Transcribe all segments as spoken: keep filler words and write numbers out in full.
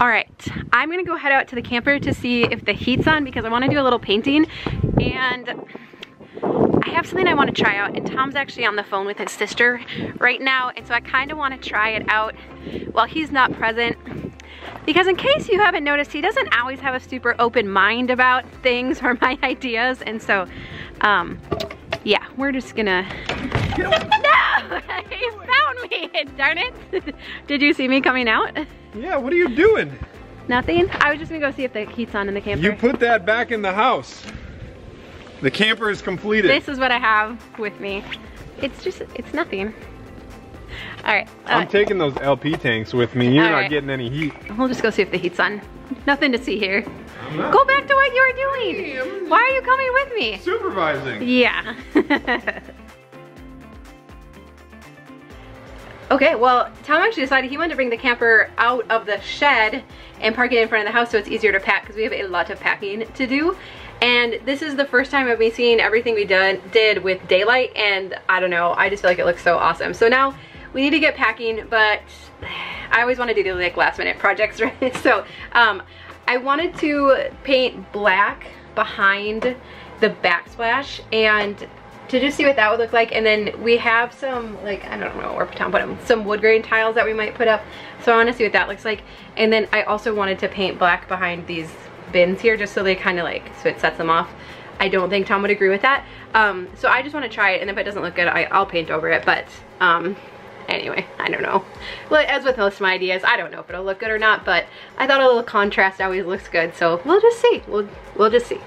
All right, I'm gonna go head out to the camper to see if the heat's on because I wanna do a little painting, and I have something I wanna try out, and Tom's actually on the phone with his sister right now, and so I kinda wanna try it out while he's not present. Because in case you haven't noticed, he doesn't always have a super open mind about things or my ideas, and so, um, yeah, we're just gonna... No! He found me, darn it! Did you see me coming out? Yeah, what are you doing? Nothing. I was just gonna go see if the heat's on in the camper. You put that back in the house. The camper is completed. This is what I have with me. It's just, it's nothing. All right. Uh, I'm taking those L P tanks with me. You're not right. Getting any heat. We'll just go see if the heat's on. Nothing to see here. Go back to what you were doing. Hey, why are you coming with me? Supervising. Yeah. Okay, well, Tom actually decided he wanted to bring the camper out of the shed and park it in front of the house so it's easier to pack because we have a lot of packing to do. And this is the first time of me seeing everything we done did with daylight, and I don't know, I just feel like it looks so awesome. So now we need to get packing, but I always want to do like last minute projects, right? So um, I wanted to paint black behind the backsplash and to just see what that would look like, and then we have some, like, I don't know where Tom put them, some wood grain tiles that we might put up, so I want to see what that looks like. And then I also wanted to paint black behind these bins here just so they kind of like, so it sets them off. I don't think Tom would agree with that, um so I just want to try it, and if it doesn't look good I, I'll paint over it, but um anyway, I don't know. Well, as with most of my ideas, I don't know if it'll look good or not, but I thought a little contrast always looks good, so we'll just see. We'll we'll just see.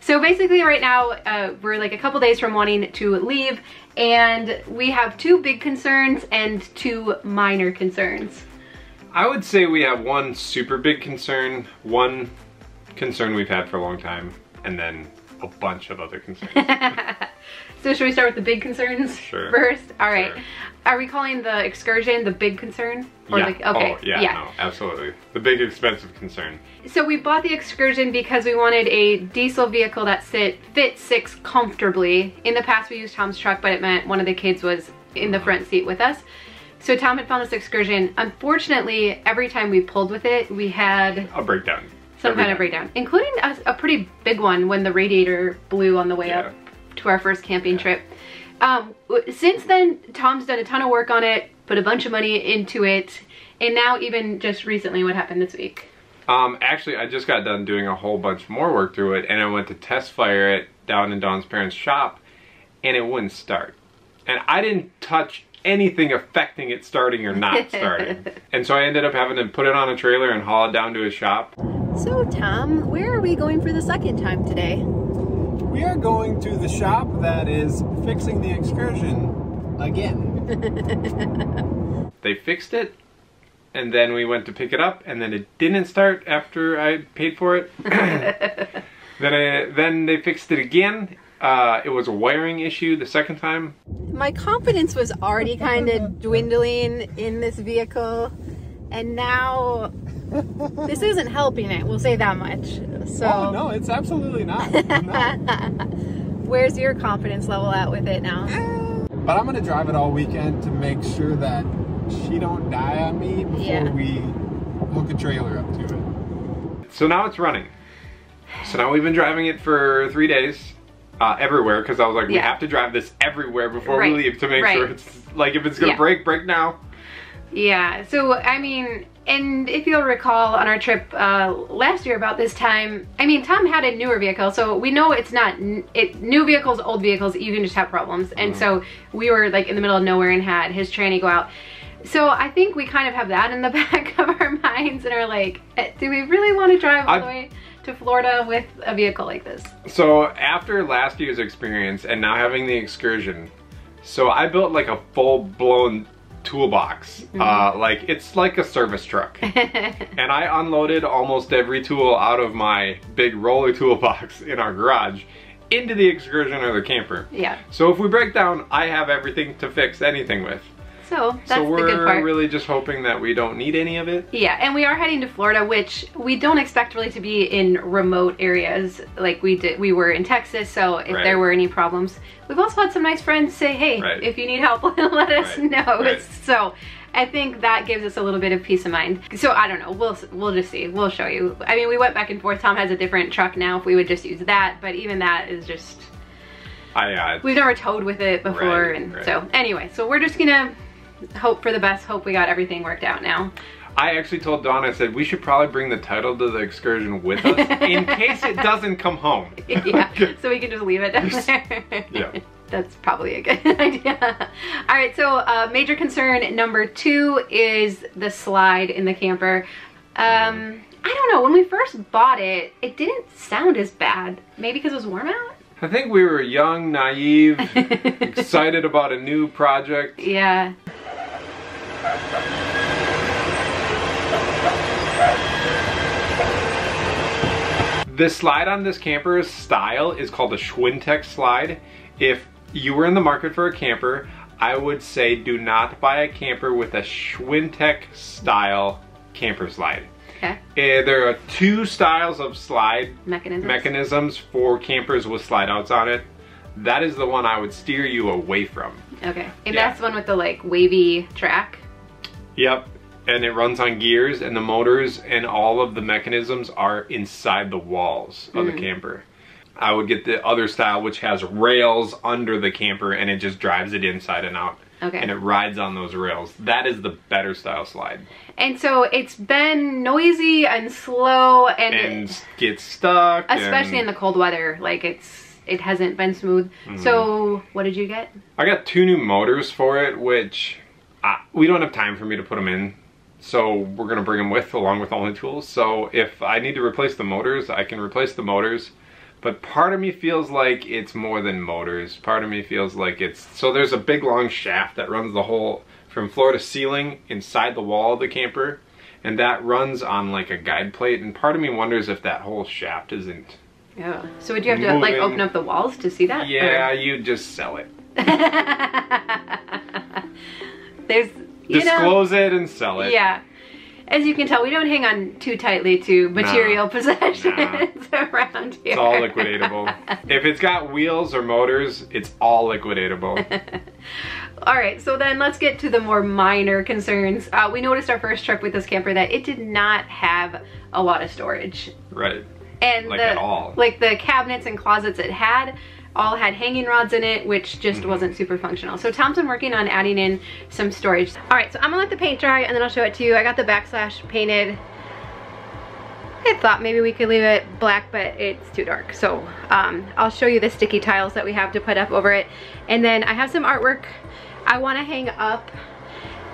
So basically right now, uh, we're like a couple days from wanting to leave, and we have two big concerns and two minor concerns. I would say we have one super big concern, one concern we've had for a long time, and then a bunch of other concerns. So should we start with the big concerns sure. first? All right. Sure. Are we calling the excursion the big concern? Or yeah. The, okay. Oh, yeah, yeah. No, absolutely. The big expensive concern. So we bought the excursion because we wanted a diesel vehicle that sit, fit six comfortably. In the past we used Tom's truck, but it meant one of the kids was in the front seat with us. So Tom had found this excursion. Unfortunately, every time we pulled with it, we had a breakdown. Some every kind time. of breakdown, including a, a pretty big one when the radiator blew on the way yeah. up to our first camping yeah. trip. Um, since then, Tom's done a ton of work on it, put a bunch of money into it, and now even just recently, what happened this week? Um, actually, I just got done doing a whole bunch more work through it, and I went to test fire it down in Dawn's parents' shop, and it wouldn't start. And I didn't touch anything affecting it starting or not starting. And so I ended up having to put it on a trailer and haul it down to his shop. So Tom, where are we going for the second time today? We are going to the shop that is fixing the excursion again. They fixed it, and then we went to pick it up, and then it didn't start after I paid for it. then, I, then they fixed it again. Uh, it was a wiring issue the second time. My confidence was already kind of dwindling in this vehicle, and now this isn't helping it, we'll say that much. So oh, no, it's absolutely not. No. Where's your confidence level at with it now? But I'm gonna drive it all weekend to make sure that she don't die on me before yeah. we hook a trailer up to it. So now it's running. So now we've been driving it for three days uh, everywhere, because I was like, yeah. we have to drive this everywhere before right. we leave to make right. sure it's, like, if it's gonna yeah. break, break now. Yeah, so I mean, and if you'll recall on our trip uh, last year about this time, I mean, Tom had a newer vehicle, so we know it's not, n it, new vehicles, old vehicles, you can just have problems. And mm. so we were like in the middle of nowhere and had his tranny go out. So I think we kind of have that in the back of our minds and are like, do we really want to drive all I the way to Florida with a vehicle like this? So after last year's experience and now having the excursion, so I built like a full blown toolbox. Mm-hmm. uh, like it's like a service truck. And I unloaded almost every tool out of my big roller toolbox in our garage into the excursion or the camper. Yeah. So if we break down, I have everything to fix anything with. So that's so we're the good part. Really just hoping that we don't need any of it. Yeah, and we are heading to Florida, which we don't expect really to be in remote areas like we did. We were in Texas, so if right. there were any problems, we've also had some nice friends say, "Hey, right. if you need help, let us right. know." Right. So I think that gives us a little bit of peace of mind. So I don't know, we'll we'll just see, we'll show you. I mean, we went back and forth. Tom has a different truck now if we would just use that, but even that is just, I, uh, we've never towed with it before, right, and right. So anyway, so we're just gonna hope for the best, hope we got everything worked out now. I actually told Dawn, I said, we should probably bring the title to the excursion with us in case it doesn't come home. Yeah, so we can just leave it down there. Yeah. That's probably a good idea. All right, so uh, major concern number two is the slide in the camper. Um, I don't know, when we first bought it, it didn't sound as bad. Maybe because it was warm out? I think we were young, naive, excited about a new project. Yeah. The slide on this camper's style is called a Schwintek slide. If you were in the market for a camper, I would say do not buy a camper with a Schwintek style camper slide. Okay. Uh, there are two styles of slide mechanisms. mechanisms for campers with slide outs on it. That is the one I would steer you away from. Okay. And yeah. That's the one with the like wavy track? Yep. And it runs on gears, and the motors and all of the mechanisms are inside the walls of mm. the camper. I would get the other style, which has rails under the camper, and it just drives it inside and out. Okay. And it rides on those rails. That is the better style slide. And so it's been noisy and slow and... And it, gets stuck. Especially and... in the cold weather. Like, it's it hasn't been smooth. Mm-hmm. So, what did you get? I got two new motors for it, which I, we don't have time for me to put them in. So we're gonna bring them with, along with all the tools. So if I need to replace the motors, I can replace the motors. But part of me feels like it's more than motors. Part of me feels like it's, so there's a big long shaft that runs the whole, from floor to ceiling, inside the wall of the camper. And that runs on like a guide plate. And part of me wonders if that whole shaft isn't Yeah. So would you have moving. to like open up the walls to see that? Yeah, or? You just sell it. There's... You Disclose know, it and sell it. Yeah. As you can tell, we don't hang on too tightly to material nah, possessions nah. around here. It's all liquidatable. If it's got wheels or motors, it's all liquidatable. All right, so then let's get to the more minor concerns. Uh, we noticed our first trip with this camper that it did not have a lot of storage. Right. And like the, at all. Like the cabinets and closets it had all had hanging rods in it, which just mm-hmm. wasn't super functional. So Tom's been working on adding in some storage. All right, so I'm gonna let the paint dry and then I'll show it to you. I got the backslash painted. I thought maybe we could leave it black, but it's too dark. So um, I'll show you the sticky tiles that we have to put up over it. And then I have some artwork I wanna hang up.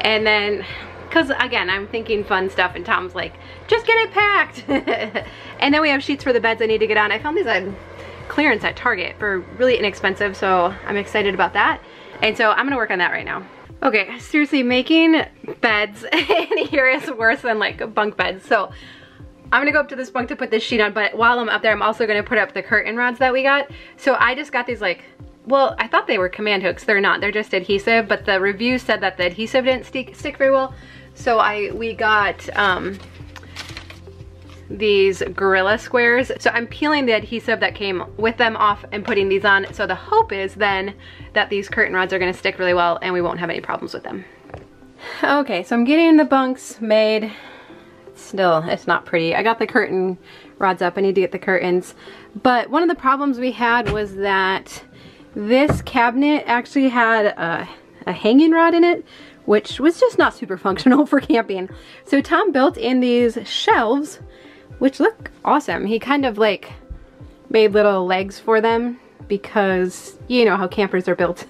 And then, cause again, I'm thinking fun stuff and Tom's like, just get it packed. And then we have sheets for the beds I need to get on. I found these on clearance at Target for really inexpensive, so I'm excited about that. And so I'm gonna work on that right now. Okay, seriously, making beds in here is worse than like bunk beds. So I'm gonna go up to this bunk to put this sheet on, but while I'm up there, I'm also gonna put up the curtain rods that we got. So I just got these like, well, I thought they were command hooks. They're not, they're just adhesive, but the review said that the adhesive didn't stick, stick very well. So I, we got, um, these Gorilla Squares. So I'm peeling the adhesive that came with them off and putting these on. So the hope is then that these curtain rods are gonna stick really well and we won't have any problems with them. Okay, so I'm getting the bunks made. Still, it's not pretty. I got the curtain rods up. I need to get the curtains. But one of the problems we had was that this cabinet actually had a, a hanging rod in it, which was just not super functional for camping. So Tom built in these shelves which look awesome. He kind of like made little legs for them because you know how campers are built.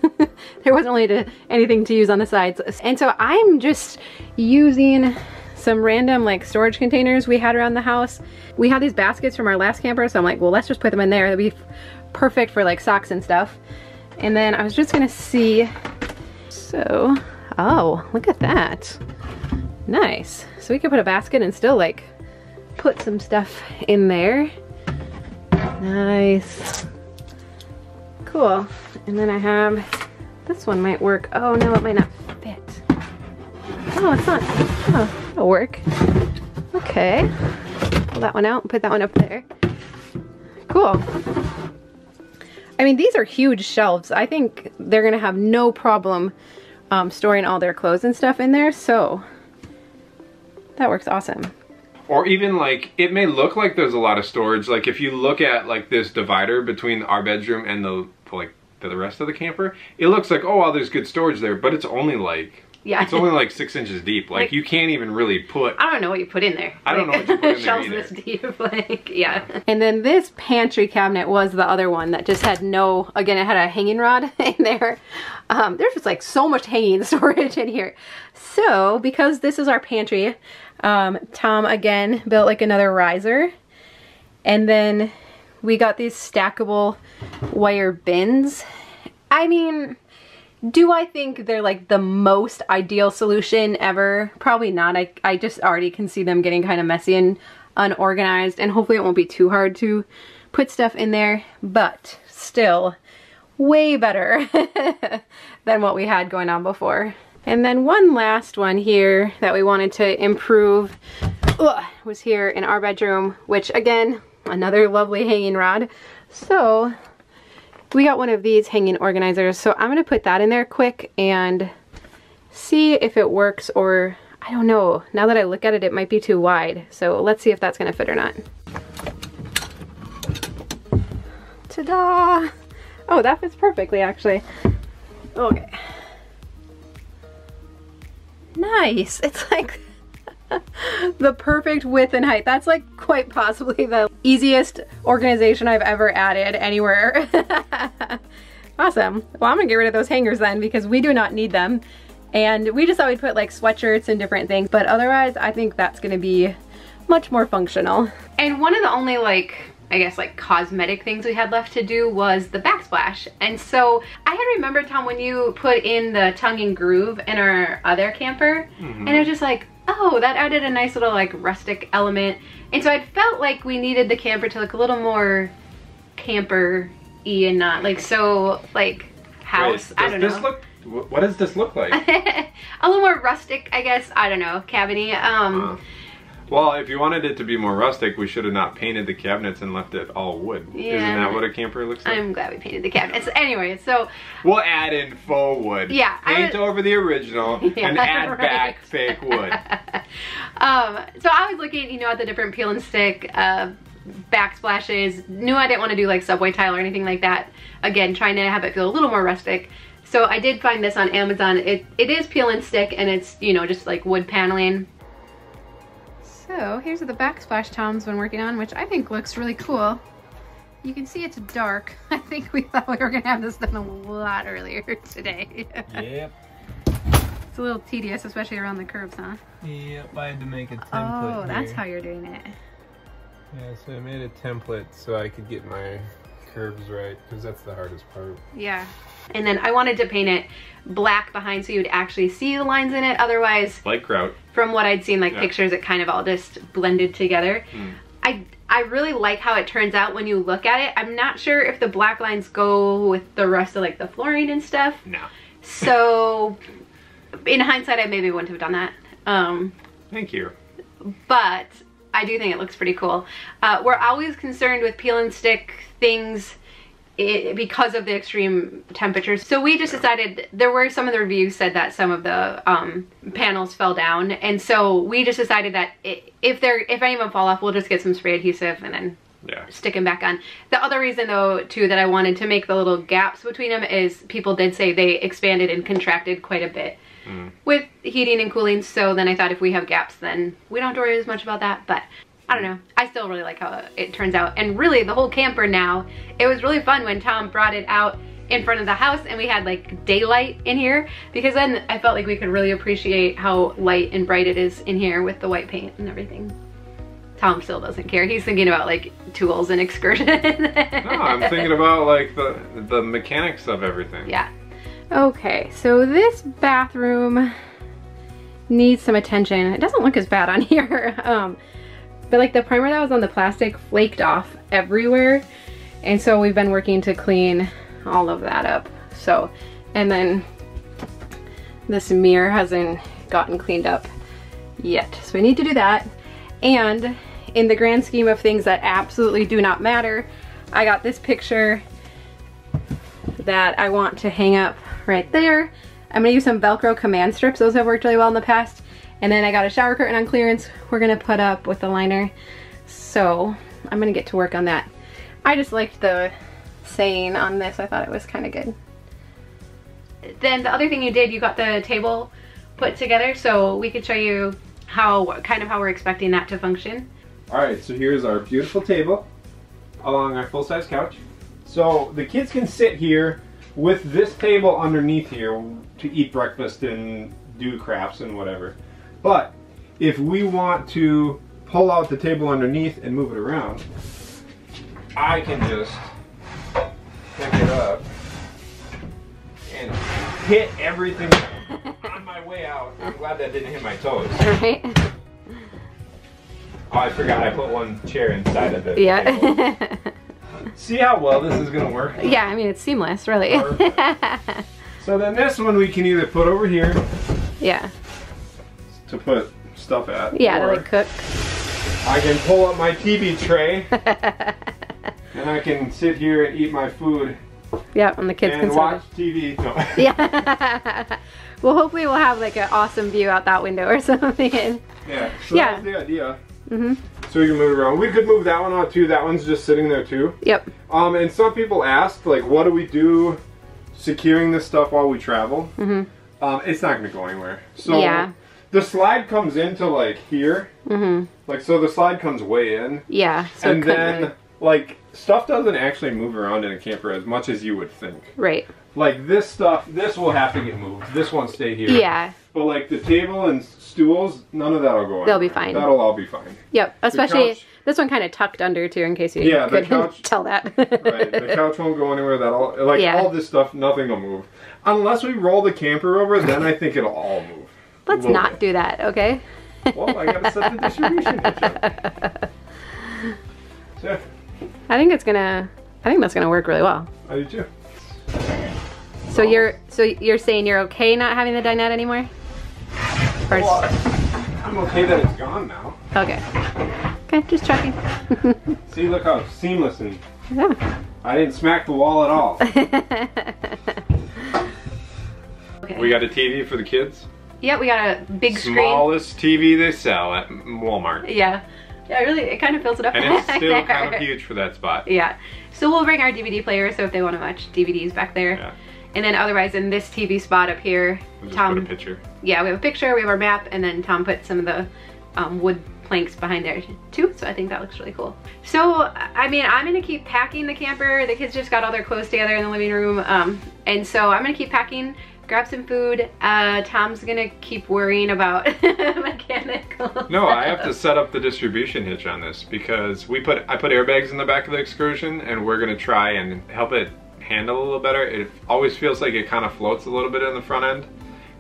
There wasn't really to, anything to use on the sides. And so I'm just using some random like storage containers we had around the house. We had these baskets from our last camper, so I'm like, well, let's just put them in there. That'd be perfect for like socks and stuff. And then I was just gonna see, so, oh, look at that. Nice. So we could put a basket and still like put some stuff in there. Nice. Cool. And then I have, this one might work. Oh no, it might not fit. Oh, it's not. Oh, it'll work. Okay. Pull that one out and put that one up there. Cool. I mean, these are huge shelves. I think they're gonna have no problem um, storing all their clothes and stuff in there, so that works awesome. Or even like, it may look like there's a lot of storage, like if you look at like this divider between our bedroom and the like the rest of the camper, it looks like, oh wow, there's good storage there, but it's only like, yeah, it's only like six inches deep. Like, like you can't even really put, I don't know what you put in there. I like, don't know what you put in there either. Shelves this deep, like, yeah. And then this pantry cabinet was the other one that just had no, again, it had a hanging rod in there. Um, there's just like so much hanging storage in here. So because this is our pantry, um, Tom again built like another riser. And then we got these stackable wire bins. I mean, do I think they're like the most ideal solution ever? Probably not. I, I just already can see them getting kind of messy and unorganized, and hopefully it won't be too hard to put stuff in there, but still way better than what we had going on before. And then one last one here that we wanted to improve ugh, was here in our bedroom, which again, another lovely hanging rod. So we got one of these hanging organizers, so I'm gonna put that in there quick and see if it works, or I don't know. Now that I look at it, it might be too wide. So let's see if that's gonna fit or not. Ta-da! Oh, that fits perfectly actually. Okay. Nice, it's like the perfect width and height. That's like quite possibly the easiest organization I've ever added anywhere. Awesome. Well, I'm gonna get rid of those hangers then, because we do not need them. And we just thought we'd put like sweatshirts and different things, but otherwise I think that's gonna be much more functional. And one of the only like, I guess like cosmetic things we had left to do was the backsplash. And so I had remembered, Tom, when you put in the tongue and groove in our other camper, mm-hmm. and it was just like, oh, that added a nice little like rustic element. And so I felt like we needed the camper to look a little more camper-y and not like so like house. Wait, I don't know. This look, what does this look like? A little more rustic, I guess. I don't know, cabin-y. Um, uh, well, if you wanted it to be more rustic, we should have not painted the cabinets and left it all wood. Yeah, isn't that what a camper looks like? I'm glad we painted the cabinets. No. Anyway, so we'll add in faux wood. Yeah. Paint I, over the original yeah, and add right. back fake wood. Um, so I was looking, you know, at the different peel and stick uh, backsplashes. Knew I didn't want to do like subway tile or anything like that. Again, trying to have it feel a little more rustic. So I did find this on Amazon. It it is peel and stick, and it's, you know, just like wood paneling. So here's the backsplash Tom's been working on, which I think looks really cool. You can see it's dark. I think we thought we were gonna have this done a lot earlier today. Yep. It's a little tedious, especially around the curves, huh? Yep, I had to make a template. Oh, here. That's how you're doing it. Yeah, so I made a template so I could get my curves right, because that's the hardest part. Yeah. And then I wanted to paint it black behind so you would actually see the lines in it. Otherwise, like kraut. From what I'd seen, like yeah. pictures, it kind of all just blended together. Mm. I I really like how it turns out when you look at it. I'm not sure if the black lines go with the rest of like the flooring and stuff. No. So in hindsight, I maybe wouldn't have done that. Um, Thank you. But I do think it looks pretty cool. Uh, we're always concerned with peel and stick things. It, because of the extreme temperatures. So we just decided, there were some of the reviews said that some of the um, panels fell down, and so we just decided that it, if they're if any of them fall off, we'll just get some spray adhesive and then yeah. stick them back on. The other reason though too that I wanted to make the little gaps between them is people did say they expanded and contracted quite a bit mm. with heating and cooling, so then I thought if we have gaps then we don't have to worry as much about that. But I don't know, I still really like how it turns out. And really the whole camper now, it was really fun when Tom brought it out in front of the house and we had like daylight in here, because then I felt like we could really appreciate how light and bright it is in here with the white paint and everything. Tom still doesn't care. He's thinking about like tools and excursion. No, I'm thinking about like the, the mechanics of everything. Yeah. Okay, so this bathroom needs some attention. It doesn't look as bad on here. Um, But like the primer that was on the plastic flaked off everywhere. And so we've been working to clean all of that up. So, and then this mirror hasn't gotten cleaned up yet. So we need to do that. And in the grand scheme of things that absolutely do not matter, I got this picture that I want to hang up right there. I'm gonna use some Velcro command strips. Those have worked really well in the past. And then I got a shower curtain on clearance we're gonna put up with the liner. So I'm gonna get to work on that. I just liked the saying on this. I thought it was kind of good. Then the other thing you did, you got the table put together so we could show you how, kind of how we're expecting that to function. All right, so here's our beautiful table along our full-size couch. So the kids can sit here with this table underneath here to eat breakfast and do crafts and whatever. But if we want to pull out the table underneath and move it around, I can just pick it up and hit everything on my way out. I'm glad that didn't hit my toes. Right. Oh, I forgot I put one chair inside of it. Yeah. Table. See how well this is gonna work? Yeah, I mean, it's seamless, really. So then this one we can either put over here. Yeah. To put stuff at. Yeah, to like cook. I can pull up my T V tray. And I can sit here and eat my food. Yeah, and the kids and can watch T V. No. Yeah. Well, hopefully we'll have like an awesome view out that window or something. Yeah. So yeah. That's the idea. Mm-hmm. So we can move around. We could move that one on too. That one's just sitting there too. Yep. Um, and some people asked, like, what do we do securing this stuff while we travel? Mm-hmm. Um, it's not gonna go anywhere. So yeah. The slide comes into like here. Mm-hmm. Like so, the slide comes way in. Yeah. So and then really... like. Stuff doesn't actually move around in a camper as much as you would think. Right. Like this stuff, this will have to get moved. This won't stay here. Yeah. But like the table and stools, none of that will go on. They'll be fine. That'll all be fine. Yep. Especially couch, this one kind of tucked under too in case you yeah, couldn't couch, tell that. Right. The couch won't go anywhere. That'll, like yeah. all this stuff, nothing will move. Unless we roll the camper over, then I think it'll all move. Let's not bit. do that, okay? Well, I gotta set the distribution hitch up. So, I think it's gonna. I think that's gonna work really well. I do too. So well, you're so you're saying you're okay not having the dinette anymore? Or well, I'm okay that it's gone now. Okay. Okay, just checking. See, look how seamless and. Yeah. I didn't smack the wall at all. Okay. We got a T V for the kids. Yeah, we got a big Smallest screen. Smallest T V they sell at Walmart. Yeah. Yeah, really, it kind of fills it up. And it's still kind of huge for that spot. Yeah. So we'll bring our D V D player, so if they want to watch D V Ds back there. Yeah. And then otherwise, in this T V spot up here, we'll Tom... Put a picture. Yeah, we have a picture, we have our map, and then Tom put some of the um, wood planks behind there too, so I think that looks really cool. So, I mean, I'm going to keep packing the camper. The kids just got all their clothes together in the living room, um, and so I'm going to keep packing. Grab some food. Uh, Tom's gonna keep worrying about mechanical. No, stuff. I have to set up the distribution hitch on this because we put I put airbags in the back of the Excursion, and we're gonna try and help it handle a little better. It always feels like it kind of floats a little bit in the front end,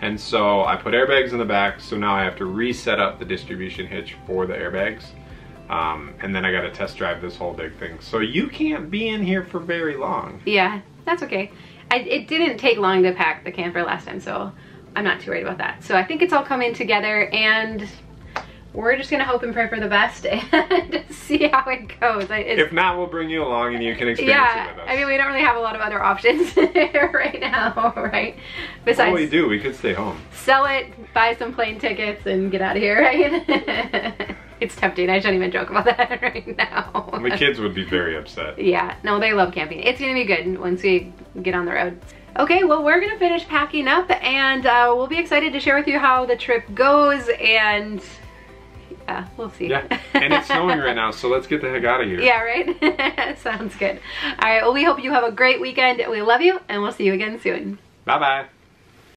and so I put airbags in the back. So now I have to reset up the distribution hitch for the airbags, um, and then I got to test drive this whole big thing. So you can't be in here for very long. Yeah, that's okay. I, it didn't take long to pack the camper last time, so I'm not too worried about that. So I think it's all coming together, and we're just gonna hope and pray for the best and see how it goes. I, if not, we'll bring you along and you can experience yeah, it with us. I mean, we don't really have a lot of other options right now, right? Besides, well, we do. We could stay home. Sell it, buy some plane tickets, and get out of here, right? It's tempting. I shouldn't even joke about that right now. The kids would be very upset. Yeah. No, they love camping. It's going to be good once we get on the road. Okay, well, we're going to finish packing up, and uh, we'll be excited to share with you how the trip goes, and uh, we'll see. Yeah, and it's snowing right now, so let's get the heck out of here. Yeah, right? Sounds good. All right, well, we hope you have a great weekend. We love you, and we'll see you again soon. Bye-bye.